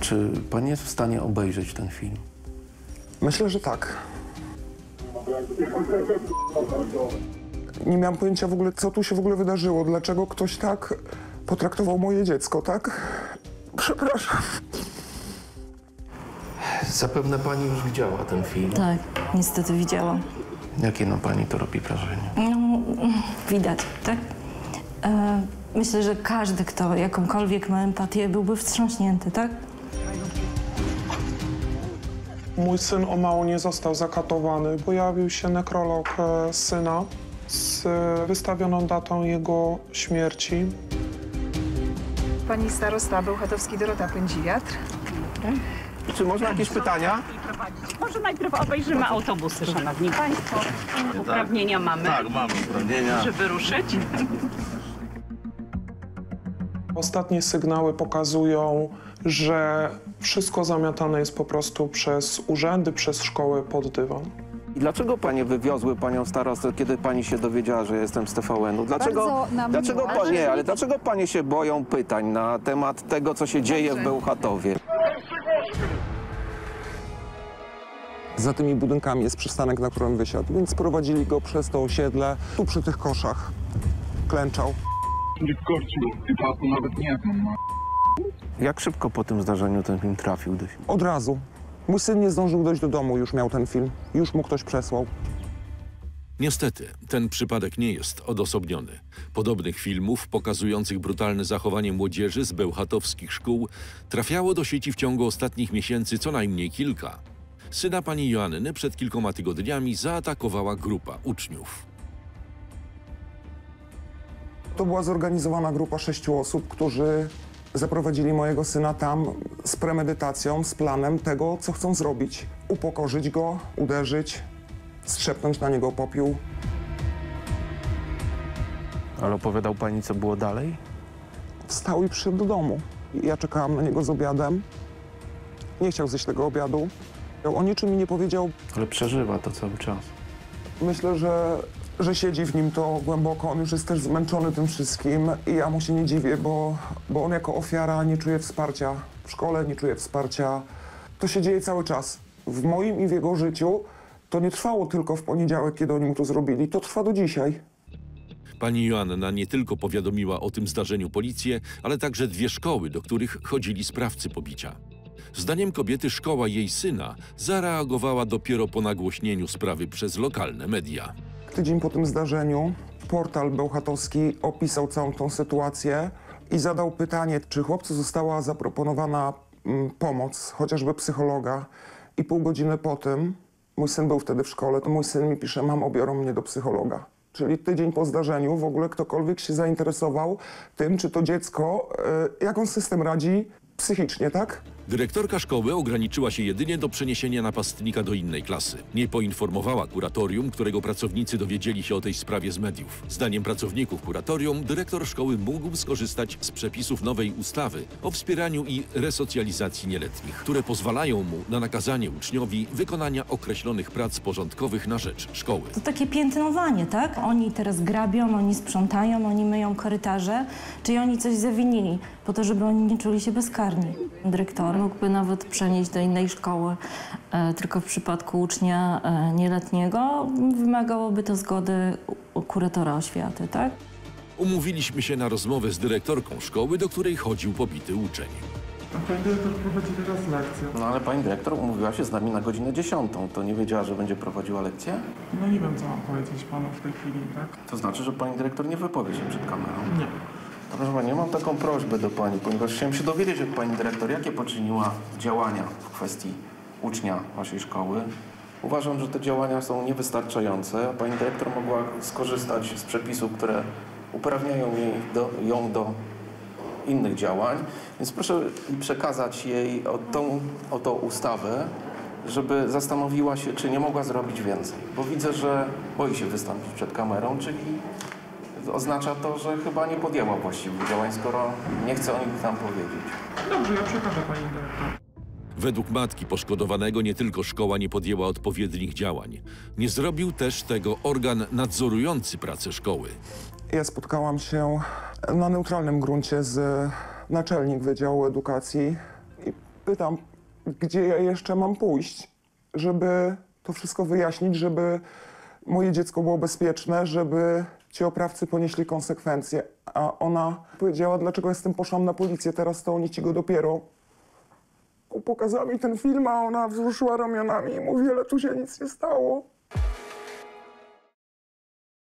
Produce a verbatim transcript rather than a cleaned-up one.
Czy pan jest w stanie obejrzeć ten film? Myślę, że tak. Nie miałam pojęcia w ogóle, co tu się w ogóle wydarzyło. Dlaczego ktoś tak potraktował moje dziecko, tak? Przepraszam. Zapewne pani już widziała ten film. Tak, niestety widziałam. Jakie na pani to robi wrażenie? No, widać, tak? E, myślę, że każdy, kto jakąkolwiek ma empatię, byłby wstrząśnięty, tak? Mój syn o mało nie został zakatowany. Pojawił się nekrolog syna z wystawioną datą jego śmierci. Pani starosta bełchatowski Dorota Wiatr. Czy można jakieś pytania? Może najpierw obejrzymy autobusy, szanowni państwo. Uprawnienia mamy. Tak, mamy uprawnienia. Żeby ruszyć. Ostatnie sygnały pokazują, że wszystko zamiatane jest po prostu przez urzędy, przez szkoły pod dywan. I dlaczego panie wywiozły panią starostę, kiedy pani się dowiedziała, że jestem z T V N u? Dlaczego, dlaczego, pa, nie, ale dlaczego panie się boją pytań na temat tego, co się dzieje w Bełchatowie? Za tymi budynkami jest przystanek, na którym wysiadł, więc prowadzili go przez to osiedle, tu przy tych koszach. Klęczał. Nie wkorcił, ty nawet nie ma. Jak szybko po tym zdarzeniu ten film trafił do siebie? Od razu. Mój syn nie zdążył dojść do domu, już miał ten film. Już mu ktoś przesłał. Niestety, ten przypadek nie jest odosobniony. Podobnych filmów pokazujących brutalne zachowanie młodzieży z bełchatowskich szkół trafiało do sieci w ciągu ostatnich miesięcy co najmniej kilka. Syna pani Joanny przed kilkoma tygodniami zaatakowała grupa uczniów. To była zorganizowana grupa sześciu osób, którzy zaprowadzili mojego syna tam z premedytacją, z planem tego, co chcą zrobić. Upokorzyć go, uderzyć, strzepnąć na niego popiół. Ale opowiadał pani, co było dalej? Wstał i przyszedł do domu. Ja czekałam na niego z obiadem. Nie chciał zjeść tego obiadu. O niczym mi nie powiedział. Ale przeżywa to cały czas. Myślę, że, że siedzi w nim to głęboko. On już jest też zmęczony tym wszystkim i ja mu się nie dziwię, bo, bo on jako ofiara nie czuje wsparcia w szkole, nie czuje wsparcia. To się dzieje cały czas. W moim i w jego życiu to nie trwało tylko w poniedziałek, kiedy oni mu to zrobili. To trwa do dzisiaj. Pani Joanna nie tylko powiadomiła o tym zdarzeniu policję, ale także dwie szkoły, do których chodzili sprawcy pobicia. Zdaniem kobiety szkoła jej syna zareagowała dopiero po nagłośnieniu sprawy przez lokalne media. Tydzień po tym zdarzeniu portal bełchatowski opisał całą tą sytuację i zadał pytanie, czy chłopcu została zaproponowana pomoc, chociażby psychologa. I pół godziny po tym, mój syn był wtedy w szkole, to mój syn mi pisze, mamo, biorą mnie do psychologa. Czyli tydzień po zdarzeniu w ogóle ktokolwiek się zainteresował tym, czy to dziecko, jak on system radzi psychicznie, tak? Dyrektorka szkoły ograniczyła się jedynie do przeniesienia napastnika do innej klasy. Nie poinformowała kuratorium, którego pracownicy dowiedzieli się o tej sprawie z mediów. Zdaniem pracowników kuratorium dyrektor szkoły mógł skorzystać z przepisów nowej ustawy o wspieraniu i resocjalizacji nieletnich, które pozwalają mu na nakazanie uczniowi wykonania określonych prac porządkowych na rzecz szkoły. To takie piętnowanie, tak? Oni teraz grabią, oni sprzątają, oni myją korytarze. Czyli oni coś zawinili po to, żeby oni nie czuli się bezkarni. Dyrektor mógłby nawet przenieść do innej szkoły, e, tylko w przypadku ucznia e, nieletniego wymagałoby to zgody kuratora oświaty, tak? Umówiliśmy się na rozmowę z dyrektorką szkoły, do której chodził pobity uczeń. A pani dyrektor prowadzi teraz lekcję. No ale pani dyrektor umówiła się z nami na godzinę dziesiątą. To nie wiedziała, że będzie prowadziła lekcję? No nie wiem, co mam powiedzieć panu w tej chwili, tak? To znaczy, że pani dyrektor nie wypowie się przed kamerą? Nie. Proszę pani, ja mam taką prośbę do pani, ponieważ chciałem się dowiedzieć od pani dyrektor, jakie poczyniła działania w kwestii ucznia waszej szkoły. Uważam, że te działania są niewystarczające, a pani dyrektor mogła skorzystać z przepisów, które uprawniają jej do, ją do innych działań. Więc proszę przekazać jej o tą, o tą ustawę, żeby zastanowiła się, czy nie mogła zrobić więcej. Bo widzę, że boi się wystąpić przed kamerą, czyli oznacza to, że chyba nie podjęła właściwych działań, skoro nie chce o nich tam powiedzieć. Dobrze, ja przekażę pani dyrektor. Według matki poszkodowanego nie tylko szkoła nie podjęła odpowiednich działań. Nie zrobił też tego organ nadzorujący pracę szkoły. Ja spotkałam się na neutralnym gruncie z naczelnik Wydziału Edukacji i pytam, gdzie ja jeszcze mam pójść, żeby to wszystko wyjaśnić, żeby moje dziecko było bezpieczne, żeby ci oprawcy ponieśli konsekwencje. A ona powiedziała, dlaczego ja z tym poszłam na policję, teraz to oni ci go dopiero. Pokazała mi ten film, a ona wzruszyła ramionami i mówi, ale tu się nic nie stało.